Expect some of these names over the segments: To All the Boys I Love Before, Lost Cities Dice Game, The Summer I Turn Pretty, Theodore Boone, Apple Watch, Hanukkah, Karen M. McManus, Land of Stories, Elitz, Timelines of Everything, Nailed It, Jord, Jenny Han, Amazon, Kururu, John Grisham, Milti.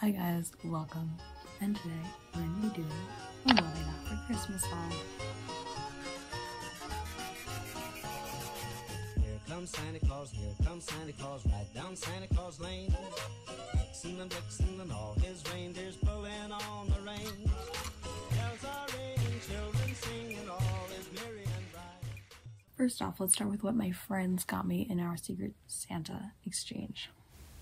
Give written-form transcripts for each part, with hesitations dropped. Hi guys, welcome, and today we're going to be doing a What I Got for Christmas haul. Here comes Santa Claus, here comes Santa Claus, right down Santa Claus Lane. Dixon and Dixon and all his reindeers pulling on the reins. Bells are ringing, children singing, all is merry and bright. First off, let's start with what my friends got me in our Secret Santa exchange.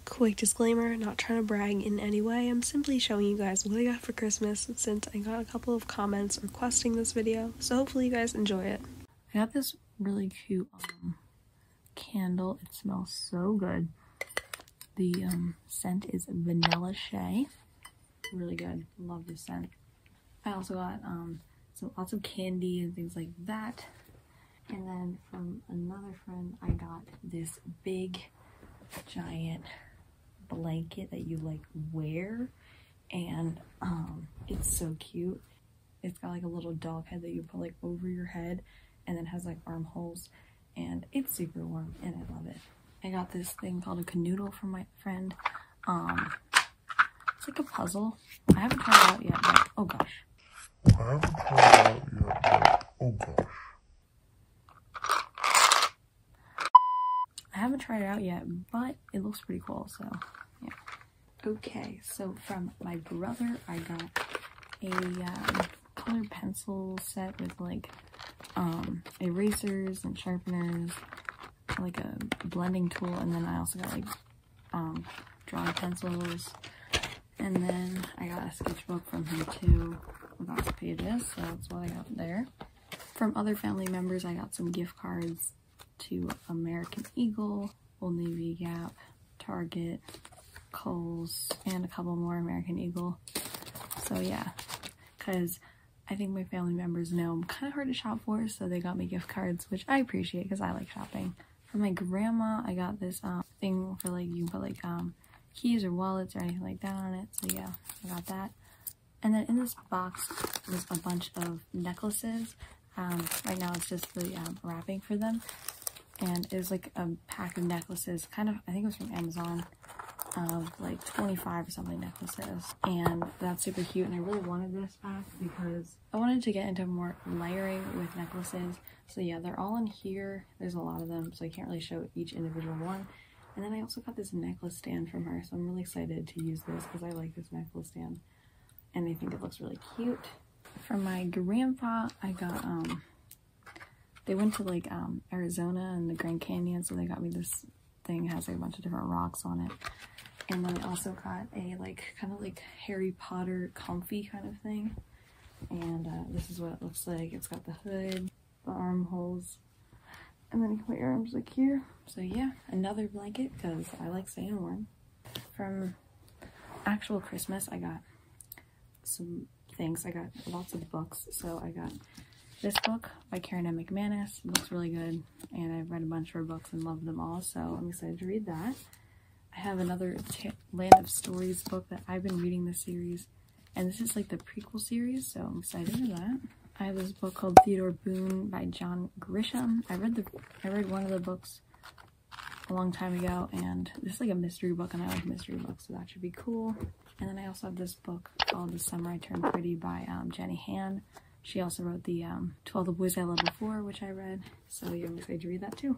Quick disclaimer, not trying to brag in any way, I'm simply showing you guys what I got for Christmas since I got a couple of comments requesting this video, so hopefully you guys enjoy it. I got this really cute candle, it smells so good. The scent is Vanilla Shea, really good, love this scent. I also got some lots of candy and things like that, and then from another friend I got this big giant blanket that you like wear, and it's so cute. It's got like a little dog head that you put like over your head, and then has like armholes, and it's super warm and I love it. I got this thing called a canoodle from my friend. It's like a puzzle. I haven't tried it out yet, but oh gosh. But it looks pretty cool, so yeah. Okay, so from my brother I got a colored pencil set with like erasers and sharpeners, like a blending tool, and then I also got like drawing pencils, and then I got a sketchbook from him too with lots of pages, so that's what I got there. From other family members I got some gift cards to American Eagle, Old Navy, Gap, Target, Kohl's, and a couple more American Eagle. So yeah, because I think my family members know I'm kind of hard to shop for, so they got me gift cards, which I appreciate because I like shopping. From my grandma, I got this thing for like, you can put like keys or wallets or anything like that on it, so yeah, I got that. And then in this box was a bunch of necklaces. Right now it's just the wrapping for them. And it was like a pack of necklaces, kind of, I think it was from Amazon, of like 25 or something necklaces. And that's super cute, and I really wanted this pack because I wanted to get into more layering with necklaces. So yeah, they're all in here. There's a lot of them, so I can't really show each individual one. And then I also got this necklace stand from her, so I'm really excited to use this because I like this necklace stand. And I think it looks really cute. From my grandpa, I got, they went to like Arizona and the Grand Canyon, so they got me this thing, has like a bunch of different rocks on it. And then I also got a like kind of like Harry Potter comfy kind of thing, and this is what it looks like. It's got the hood, the armholes, and then you can put your arms like here. So yeah, another blanket because I like staying warm. From actual Christmas, I got some things. I got lots of books, so I got this book by Karen M. McManus. It looks really good, and I've read a bunch of her books and loved them all, so I'm excited to read that. I have another Land of Stories book that I've been reading this series, and this is like the prequel series, so I'm excited for that. I have this book called Theodore Boone by John Grisham. I read one of the books a long time ago, and this is like a mystery book, and I like mystery books, so that should be cool. And then I also have this book called The Summer I Turn Pretty by Jenny Han. She also wrote the To All the Boys I Love Before, which I read, so yeah, I'm excited to read that too.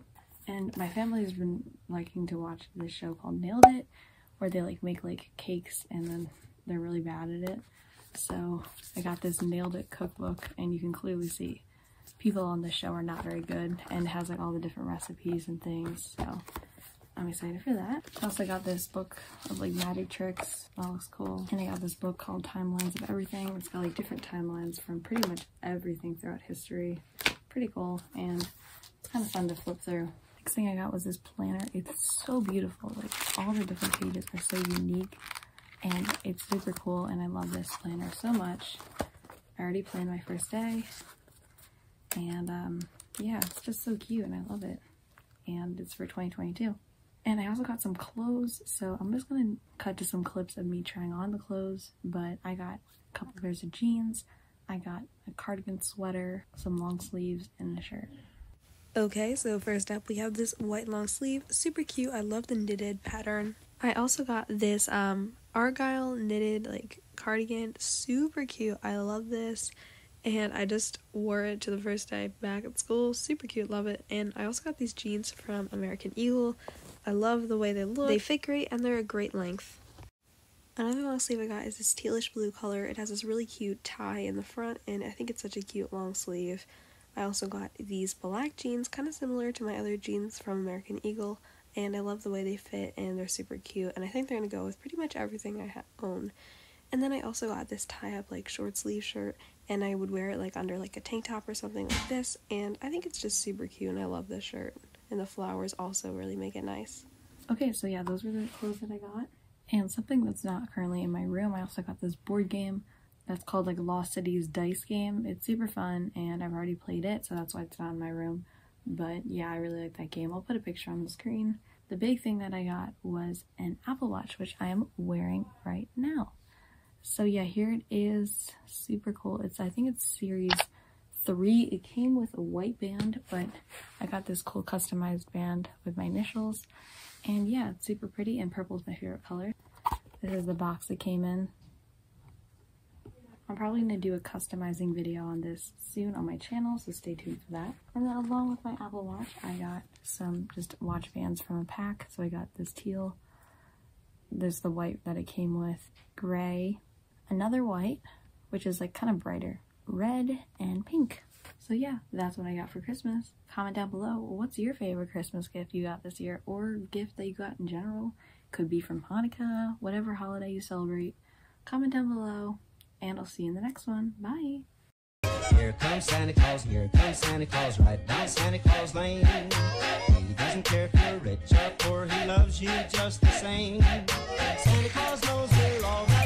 And my family has been liking to watch this show called Nailed It, where they like make like cakes and then they're really bad at it. So I got this Nailed It cookbook, and you can clearly see people on this show are not very good, and it has like all the different recipes and things, so I'm excited for that. I also got this book of like magic tricks, that looks cool. And I got this book called Timelines of Everything. It's got like different timelines from pretty much everything throughout history. Pretty cool, and it's kind of fun to flip through. Next thing I got was this planner. It's so beautiful, like all the different pages are so unique, and it's super cool, and I love this planner so much. I already planned my first day, and yeah, it's just so cute and I love it. And it's for 2022. And I also got some clothes, so I'm just gonna cut to some clips of me trying on the clothes, but I got a couple pairs of jeans, I got a cardigan sweater, some long sleeves, and a shirt. Okay, so first up we have this white long sleeve, super cute, I love the knitted pattern. I also got this Argyle knitted like cardigan, super cute. I love this, and I just wore it to the first day back at school. Super cute, love it. And I also got these jeans from American Eagle. I love the way they look. They fit great, and they're a great length. Another long sleeve I got is this tealish blue color. It has this really cute tie in the front, and I think it's such a cute long sleeve. I also got these black jeans, kind of similar to my other jeans from American Eagle, and I love the way they fit, and they're super cute, and I think they're going to go with pretty much everything I own. And then I also got this tie-up, like, short sleeve shirt, and I would wear it, like, under, like, a tank top or something like this, and I think it's just super cute, and I love this shirt, and the flowers also really make it nice. Okay, so yeah, those were the clothes that I got. And something that's not currently in my room, I also got this board game that's called like Lost Cities Dice Game. It's super fun, and I've already played it, so that's why it's not in my room. But yeah, I really like that game. I'll put a picture on the screen. The big thing that I got was an Apple Watch, which I am wearing right now. So yeah, here it is. Super cool. I think it's series 3. It came with a white band, but I got this cool customized band with my initials. And yeah, it's super pretty, and purple is my favorite color. This is the box it came in. I'm probably going to do a customizing video on this soon on my channel, so stay tuned for that. And then along with my Apple Watch, I got some just watch bands from a pack. So I got this teal, there's the white that it came with, gray, another white, which is like kind of brighter, red, and pink. So yeah, that's what I got for Christmas. Comment down below, what's your favorite Christmas gift you got this year, or gift that you got in general? Could be from Hanukkah, whatever holiday you celebrate. Comment down below, and I'll see you in the next one. Bye! Here comes Santa Claus, here comes Santa Claus, right down Santa Claus Lane. He doesn't care if you're rich or poor, he loves you just the same. Santa Claus knows we're all right.